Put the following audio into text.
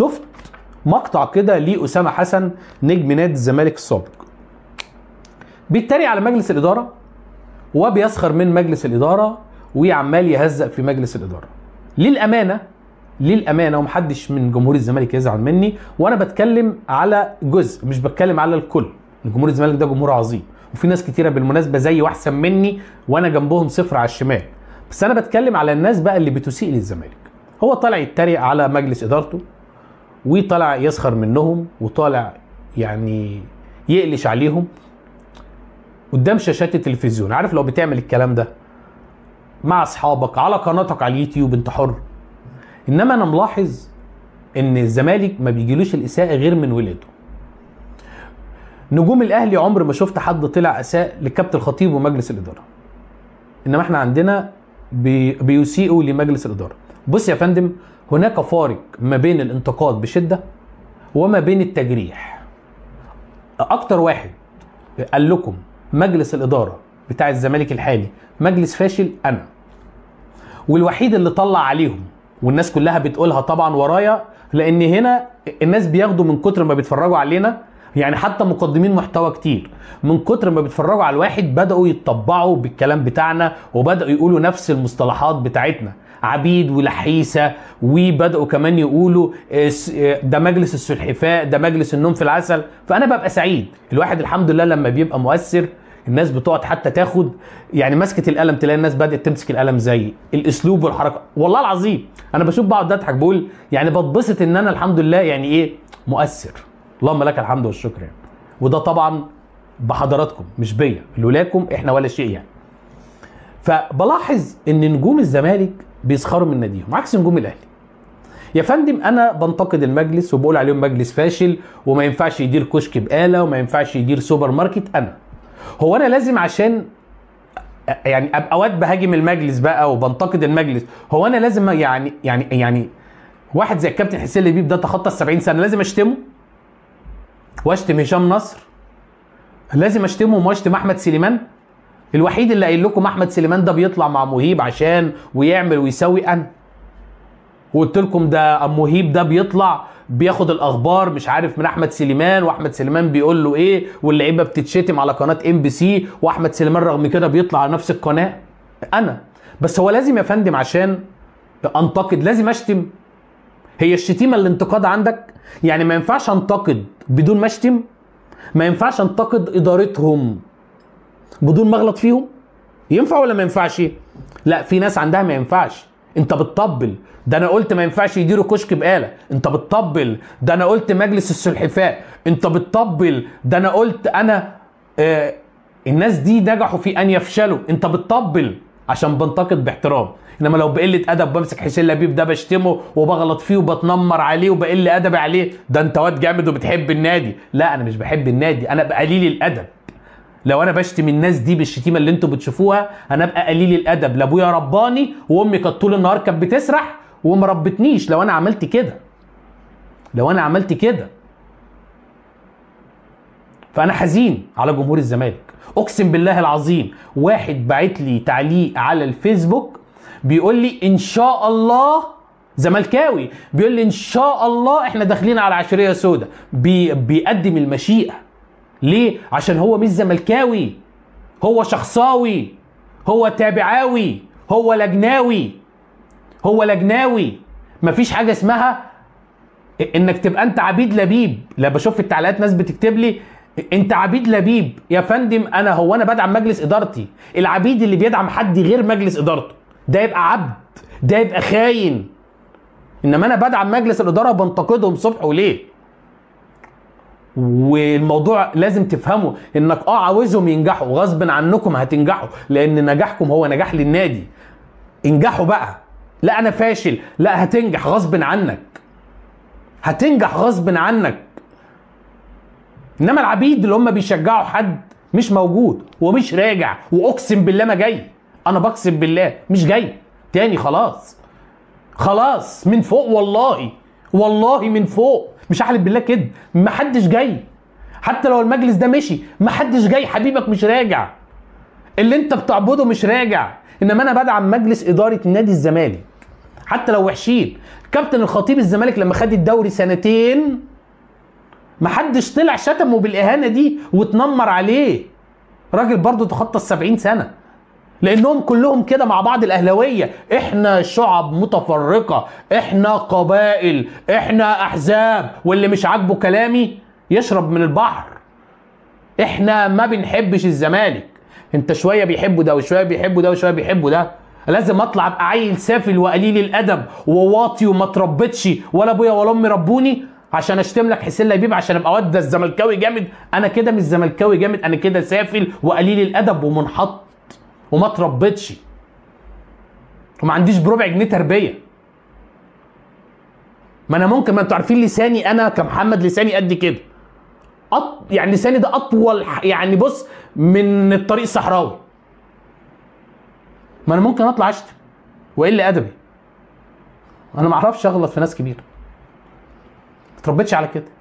شفت مقطع كده لأسامة حسن نجم نادي الزمالك السابق بيتريق على مجلس الإدارة وبيسخر من مجلس الإدارة وعمال يهزق في مجلس الإدارة. للأمانة ومحدش من جمهور الزمالك يزعل مني، وأنا بتكلم على جزء مش بتكلم على الكل. جمهور الزمالك ده جمهور عظيم وفي ناس كتيرة بالمناسبة زي وأحسن مني وأنا جنبهم صفر على الشمال، بس أنا بتكلم على الناس بقى اللي بتسيء للزمالك. هو طالع يتريق على مجلس إدارته وطالع يسخر منهم وطالع يعني يقلش عليهم قدام شاشات التلفزيون. عارف لو بتعمل الكلام ده مع اصحابك على قناتك على اليوتيوب انت حر، انما انا ملاحظ ان الزمالك ما بيجيلوش الاساءه غير من ولاده. نجوم الاهلي عمر ما شفت حد طلع اساء لكابتن الخطيب ومجلس الاداره، انما احنا عندنا بيسيئوا لمجلس الاداره. بص يا فندم، هناك فارق ما بين الانتقاد بشده وما بين التجريح. اكتر واحد قال لكم مجلس الاداره بتاع الزمالك الحالي مجلس فاشل انا، والوحيد اللي طلع عليهم والناس كلها بتقولها طبعا ورايا، لان هنا الناس بياخدوا من كتر ما بيتفرجوا علينا، يعني حتى مقدمين محتوى كتير من كتر ما بيتفرجوا على الواحد بدأوا يتطبعوا بالكلام بتاعنا وبدأوا يقولوا نفس المصطلحات بتاعتنا، عبيد ولحيسه، وبدأوا كمان يقولوا ده مجلس السلحفاء، ده مجلس النوم في العسل. فانا ببقى سعيد، الواحد الحمد لله لما بيبقى مؤثر الناس بتقعد حتى تاخد يعني ماسكه القلم، تلاقي الناس بدات تمسك القلم زي الاسلوب والحركه. والله العظيم انا بشوف بقعد اضحك، بقول يعني بتبسط ان انا الحمد لله يعني ايه مؤثر، اللهم لك الحمد والشكر يعني. وده طبعا بحضراتكم مش بيا، لولاكم احنا ولا شيء يعني. فبلاحظ ان نجوم الزمالك بيسخروا من ناديهم عكس نجوم الاهلي. يا فندم انا بنتقد المجلس وبقول عليهم مجلس فاشل وما ينفعش يدير كشك بقاله وما ينفعش يدير سوبر ماركت. هو انا لازم عشان يعني ابقى واد بهاجم المجلس بقى وبنتقد المجلس؟ هو انا لازم يعني واحد زي الكابتن حسين لبيب ده تخطى ال 70 سنه لازم اشتمه؟ واشتم هشام نصر؟ لازم اشتمهم واشتم احمد سليمان؟ الوحيد اللي قايل لكم احمد سليمان ده بيطلع مع مهيب عشان ويعمل ويسوي، انا وقلت لكم ده مهيب ده بيطلع بياخد الاخبار مش عارف من احمد سليمان، واحمد سليمان بيقول له ايه، واللعيبه بتتشتم على قناه MBC، واحمد سليمان رغم كده بيطلع على نفس القناه. انا بس هو لازم يا فندم عشان انتقد لازم اشتم؟ هي الشتيمه الانتقاد عندك؟ يعني ما ينفعش انتقد بدون ما اشتم؟ ما ينفعش انتقد ادارتهم بدون ما اغلط فيهم؟ ينفع ولا ما ينفعش؟ لا، في ناس عندها ما ينفعش. انت بتطبل، ده انا قلت ما ينفعش يديروا كشك بقاله، انت بتطبل، ده انا قلت مجلس السلحفاء، انت بتطبل، ده انا قلت انا الناس دي نجحوا في ان يفشلوا، انت بتطبل عشان بنتقد باحترام. انما لو بقله ادب بمسك حسين لبيب ده بشتمه وبغلط فيه وبتنمر عليه وبقل ادبي عليه، ده انت واد جامد وبتحب النادي. لا، انا مش بحب النادي، انا بقليل الادب. لو انا بشتم الناس دي بالشتيمه اللي انتوا بتشوفوها انا ابقى قليل الادب، لا ابويا رباني وامي كانت طول النهار كانت بتسرح وما ربتنيش. لو انا عملت كده فانا حزين على جمهور الزمالك، اقسم بالله العظيم. واحد باعت لي تعليق على الفيسبوك بيقول لي ان شاء الله، زملكاوي بيقول لي ان شاء الله احنا داخلين على عشريه سوداء، بيقدم المشيئه. ليه؟ عشان هو مش زملكاوي، هو شخصاوي، هو تابعاوي، هو لجناوي. مفيش حاجه اسمها انك تبقى انت عبيد لبيب. لا، بشوف في التعليقات ناس بتكتب لي انت عبيد لبيب. يا فندم انا بدعم مجلس ادارتي. العبيد اللي بيدعم حد غير مجلس ادارته ده يبقى عبد، ده يبقى خاين. انما انا بدعم مجلس الاداره وبنتقدهم صبح وليل. والموضوع لازم تفهمه انك عاوزهم ينجحوا غصب عنكم، هتنجحوا لان نجاحكم هو نجاح للنادي. انجحوا بقى، لا انا فاشل، لا هتنجح غصب عنك. انما العبيد اللي هم بيشجعوا حد مش موجود ومش راجع، واقسم بالله ما جاي، انا بقسم بالله مش جاي تاني. خلاص من فوق، والله من فوق، مش هحلف بالله كده، محدش جاي. حتى لو المجلس ده مشي محدش جاي، حبيبك مش راجع، اللي انت بتعبده مش راجع. انما انا بدعم مجلس اداره نادي الزمالك حتى لو وحشين. كابتن الخطيب الزمالك لما خد الدوري سنتين محدش طلع شتمه بالاهانه دي واتنمر عليه. راجل برضه تخطى ال70 سنه، لانهم كلهم كده مع بعض. الاهلاويه احنا شعب متفرقه، احنا قبائل، احنا احزاب، واللي مش عاجبه كلامي يشرب من البحر. احنا ما بنحبش الزمالك، انت شويه بيحبوا ده وشويه بيحبوا ده وشويه بيحبوا ده. لازم اطلع ابقى عيل سافل وقليل الادب وواطي وما تربتش، ولا ابويا ولا امي ربوني عشان اشتم لك حسين لبيب عشان ابقى واد ده الزملكاوي جامد. انا كده مش زملكاوي جامد، انا كده سافل وقليل الادب ومنحط وما تربتش وما عنديش بربع جنيه تربيه. ما انا ممكن، ما انتوا عارفين لساني، انا كمحمد لساني قد كده، يعني لساني ده اطول، يعني بص من الطريق الصحراوي. ما انا ممكن اطلع اشتم واقل ادبي، انا ما اعرفش اغلط في ناس كبيره، ما اتربيتش على كده.